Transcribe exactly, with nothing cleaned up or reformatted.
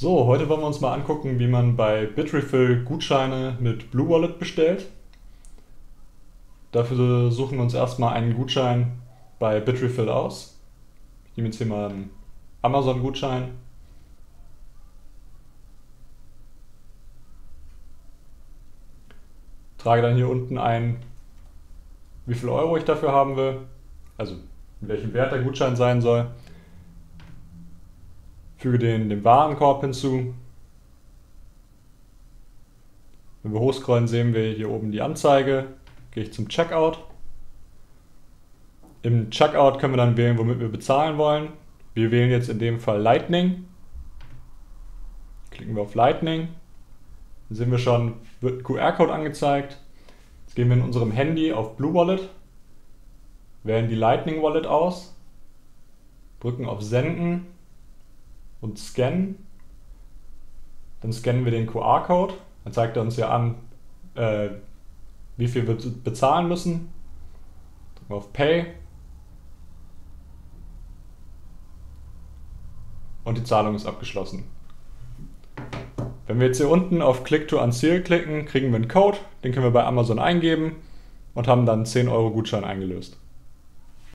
So, heute wollen wir uns mal angucken, wie man bei Bitrefill Gutscheine mit BlueWallet bestellt. Dafür suchen wir uns erstmal einen Gutschein bei Bitrefill aus. Ich nehme jetzt hier mal einen Amazon-Gutschein. Trage dann hier unten ein, wie viel Euro ich dafür haben will, also welchen Wert der Gutschein sein soll. Füge den, den Warenkorb hinzu. Wenn wir hochscrollen, sehen wir hier oben die Anzeige. Gehe ich zum Checkout. Im Checkout können wir dann wählen, womit wir bezahlen wollen. Wir wählen jetzt in dem Fall Lightning. Klicken wir auf Lightning. Dann sehen wir schon, wird ein Q R-Code angezeigt. Jetzt gehen wir in unserem Handy auf BlueWallet, wählen die Lightning Wallet aus, drücken auf Senden und Scannen. Dann scannen wir den Q R-Code. Dann zeigt er uns hier an, äh, wie viel wir bezahlen müssen. Drücken wir auf Pay. Und die Zahlung ist abgeschlossen. Wenn wir jetzt hier unten auf Click to Unseal klicken, kriegen wir einen Code, den können wir bei Amazon eingeben und haben dann einen zehn Euro Gutschein eingelöst.